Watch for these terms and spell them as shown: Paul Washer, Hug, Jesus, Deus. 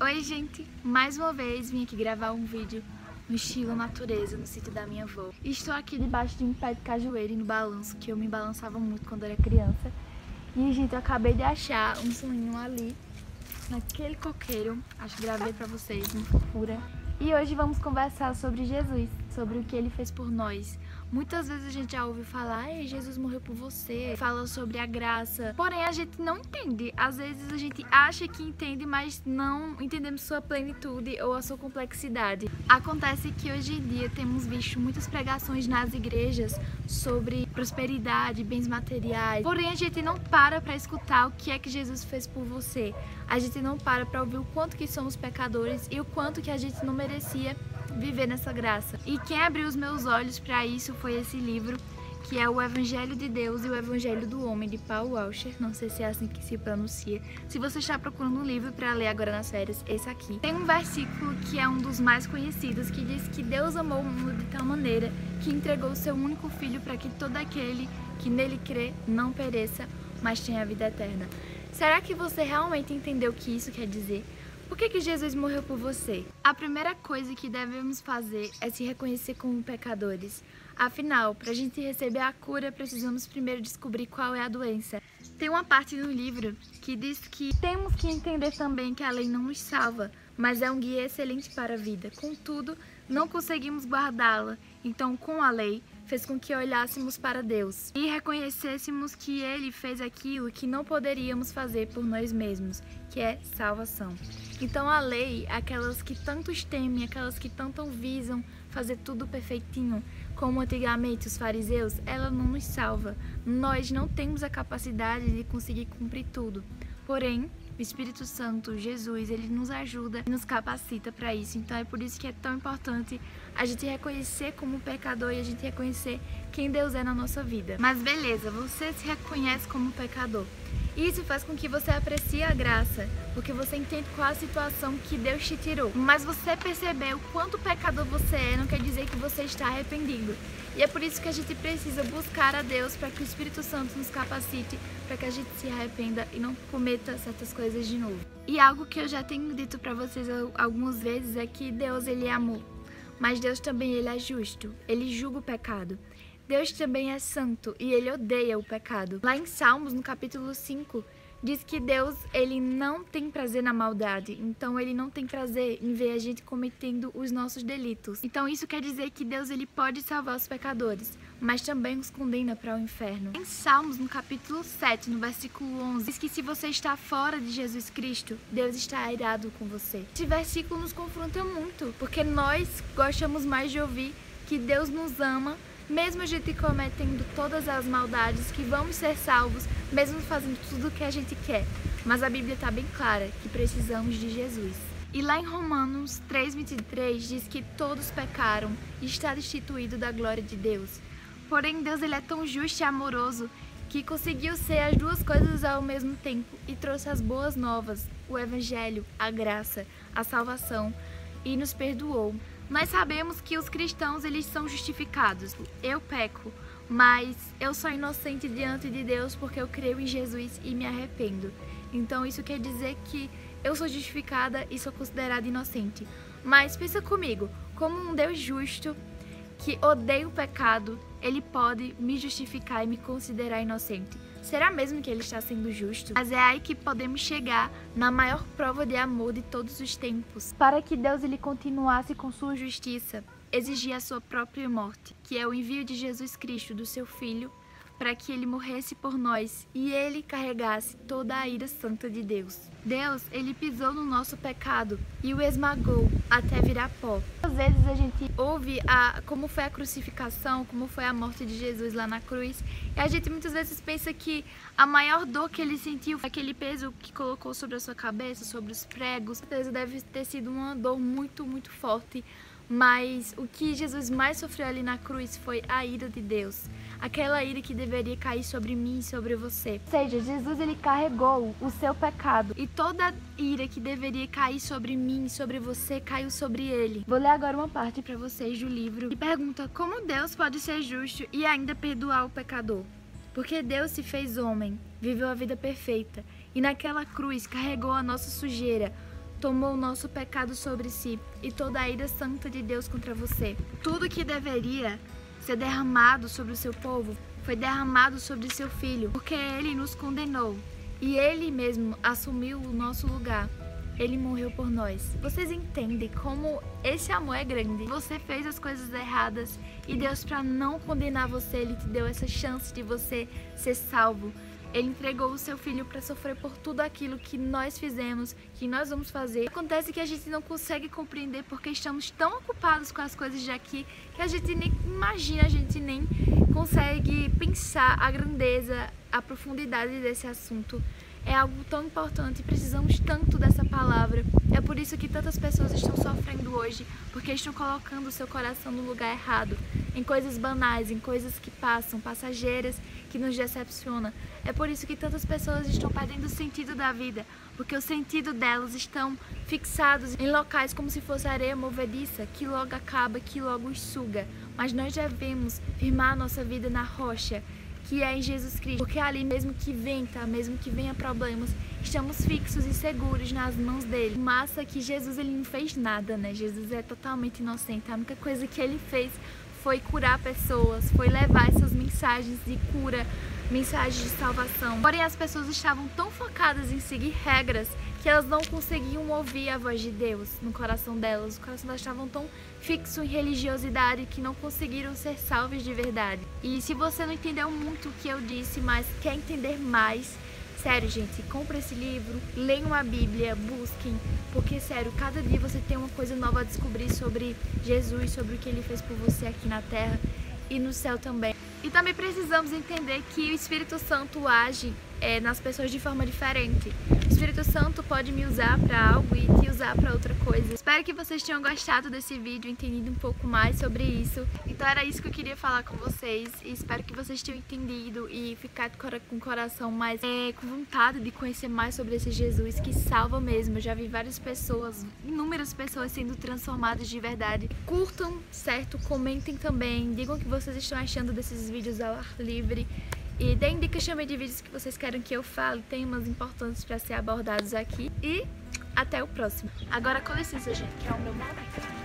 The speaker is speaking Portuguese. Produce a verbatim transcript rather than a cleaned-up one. Oi gente, mais uma vez vim aqui gravar um vídeo no estilo natureza, no sítio da minha avó. Estou aqui debaixo de um pé de cajueiro e no balanço, que eu me balançava muito quando era criança. E gente, eu acabei de achar um soninho ali, naquele coqueiro, acho que gravei pra vocês, uma fofura. E hoje vamos conversar sobre Jesus, sobre o que ele fez por nós. Muitas vezes a gente já ouve falar, ei, Jesus morreu por você, fala sobre a graça. Porém, a gente não entende. Às vezes a gente acha que entende, mas não entendemos sua plenitude ou a sua complexidade. Acontece que hoje em dia temos visto muitas pregações nas igrejas sobre prosperidade, bens materiais. Porém, a gente não para pra escutar o que é que Jesus fez por você. A gente não para pra ouvir o quanto que somos pecadores e o quanto que a gente não merece merecia viver nessa graça. E quem abriu os meus olhos para isso foi esse livro, que é o Evangelho de Deus e o Evangelho do Homem, de Paul Washer, não sei se é assim que se pronuncia. Se você está procurando um livro para ler agora nas férias, esse aqui. Tem um versículo que é um dos mais conhecidos, que diz que Deus amou o mundo de tal maneira que entregou o seu único filho para que todo aquele que nele crê não pereça, mas tenha a vida eterna. Será que você realmente entendeu o que isso quer dizer? Por que que Jesus morreu por você? A primeira coisa que devemos fazer é se reconhecer como pecadores. Afinal, para a gente receber a cura, precisamos primeiro descobrir qual é a doença. Tem uma parte no livro que diz que temos que entender também que a lei não nos salva, mas é um guia excelente para a vida. Contudo, não conseguimos guardá-la, então com a lei fez com que olhássemos para Deus e reconhecêssemos que Ele fez aquilo que não poderíamos fazer por nós mesmos, que é salvação. Então a lei, aquelas que tantos temem, aquelas que tanto visam fazer tudo perfeitinho, como antigamente os fariseus, ela não nos salva. Nós não temos a capacidade de conseguir cumprir tudo. Porém, o Espírito Santo, Jesus, ele nos ajuda e nos capacita para isso. Então é por isso que é tão importante a gente reconhecer como pecador e a gente reconhecer quem Deus é na nossa vida. Mas beleza, você se reconhece como pecador. Isso faz com que você aprecie a graça, porque você entende qual a situação que Deus te tirou. Mas você perceber o quanto pecador você é não quer dizer que você está arrependido. E é por isso que a gente precisa buscar a Deus para que o Espírito Santo nos capacite, para que a gente se arrependa e não cometa certas coisas de novo. E algo que eu já tenho dito para vocês algumas vezes é que Deus, ele é amor, mas Deus também ele é justo, ele julga o pecado. Deus também é santo e ele odeia o pecado. Lá em Salmos, no capítulo cinco, diz que Deus, ele não tem prazer na maldade. Então ele não tem prazer em ver a gente cometendo os nossos delitos. Então isso quer dizer que Deus, ele pode salvar os pecadores, mas também os condena para o inferno. Em Salmos, no capítulo sete, no versículo onze, diz que se você está fora de Jesus Cristo, Deus está irado com você. Esse versículo nos confronta muito, porque nós gostamos mais de ouvir que Deus nos ama, mesmo a gente cometendo todas as maldades, que vamos ser salvos, mesmo fazendo tudo o que a gente quer. Mas a Bíblia está bem clara que precisamos de Jesus. E lá em Romanos três, vinte e três diz que todos pecaram e está destituído da glória de Deus. Porém, Deus ele é tão justo e amoroso que conseguiu ser as duas coisas ao mesmo tempo e trouxe as boas novas, o Evangelho, a graça, a salvação, e nos perdoou. Nós sabemos que os cristãos, eles são justificados. Eu peco, mas eu sou inocente diante de Deus porque eu creio em Jesus e me arrependo. Então isso quer dizer que eu sou justificada e sou considerada inocente. Mas pensa comigo, como um Deus justo que odeia o pecado, ele pode me justificar e me considerar inocente. Será mesmo que ele está sendo justo? Mas é aí que podemos chegar na maior prova de amor de todos os tempos. Para que Deus ele continuasse com sua justiça, exigia a sua própria morte, que é o envio de Jesus Cristo, do seu Filho, para que ele morresse por nós e ele carregasse toda a ira santa de Deus. Deus, ele pisou no nosso pecado e o esmagou até virar pó. Às vezes a gente ouve a, como foi a crucificação, como foi a morte de Jesus lá na cruz, e a gente muitas vezes pensa que a maior dor que ele sentiu foi aquele peso que colocou sobre a sua cabeça, sobre os pregos. Com certeza deve ter sido uma dor muito, muito forte. Mas o que Jesus mais sofreu ali na cruz foi a ira de Deus. Aquela ira que deveria cair sobre mim e sobre você. Ou seja, Jesus ele carregou o seu pecado. E toda a ira que deveria cair sobre mim e sobre você, caiu sobre ele. Vou ler agora uma parte para vocês do livro. E pergunta, como Deus pode ser justo e ainda perdoar o pecador? Porque Deus se fez homem, viveu a vida perfeita. E naquela cruz carregou a nossa sujeira, tomou o nosso pecado sobre si e toda a ira santa de Deus contra você. Tudo que deveria ser derramado sobre o seu povo foi derramado sobre seu filho, porque ele nos condenou e ele mesmo assumiu o nosso lugar. Ele morreu por nós. Vocês entendem como esse amor é grande? Você fez as coisas erradas e Deus, para não condenar você, Ele te deu essa chance de você ser salvo. Ele entregou o seu filho para sofrer por tudo aquilo que nós fizemos, que nós vamos fazer. Acontece que a gente não consegue compreender porque estamos tão ocupados com as coisas de aqui que a gente nem imagina, a gente nem consegue pensar a grandeza, a profundidade desse assunto. É algo tão importante, precisamos tanto dessa palavra. É por isso que tantas pessoas estão sofrendo hoje, porque estão colocando o seu coração no lugar errado, em coisas banais, em coisas que passam, passageiras, que nos decepcionam. É por isso que tantas pessoas estão perdendo o sentido da vida, porque o sentido delas estão fixados em locais como se fosse areia movediça, que logo acaba, que logo os suga. Mas nós devemos firmar a nossa vida na rocha, que é em Jesus Cristo, porque ali, mesmo que venta, mesmo que venha problemas, estamos fixos e seguros nas mãos dele. Massa que Jesus, ele não fez nada, né? Jesus é totalmente inocente. A única coisa que ele fez foi curar pessoas, foi levar essas mensagens de cura, mensagens de salvação. Porém, as pessoas estavam tão focadas em seguir regras que elas não conseguiam ouvir a voz de Deus no coração delas. O coração delas estavam tão fixo em religiosidade que não conseguiram ser salvos de verdade. E se você não entendeu muito o que eu disse, mas quer entender mais, sério, gente, compra esse livro, leiam a Bíblia, busquem, porque, sério, cada dia você tem uma coisa nova a descobrir sobre Jesus, sobre o que ele fez por você aqui na terra e no céu também. E também precisamos entender que o Espírito Santo age é, nas pessoas de forma diferente. O Espírito Santo pode me usar para algo e te usar para outra coisa. Espero que vocês tenham gostado desse vídeo, entendido um pouco mais sobre isso. Então era isso que eu queria falar com vocês. E espero que vocês tenham entendido e ficado com o coração mais é, com vontade de conhecer mais sobre esse Jesus que salva mesmo. Eu já vi várias pessoas, inúmeras pessoas sendo transformadas de verdade. Curtam, certo? Comentem também. Digam o que vocês estão achando desses vídeos ao ar livre. E deem dicas também de vídeos que vocês querem que eu fale, temas importantes para ser abordados aqui. E até o próximo. Agora com licença, gente, que é o meu momento.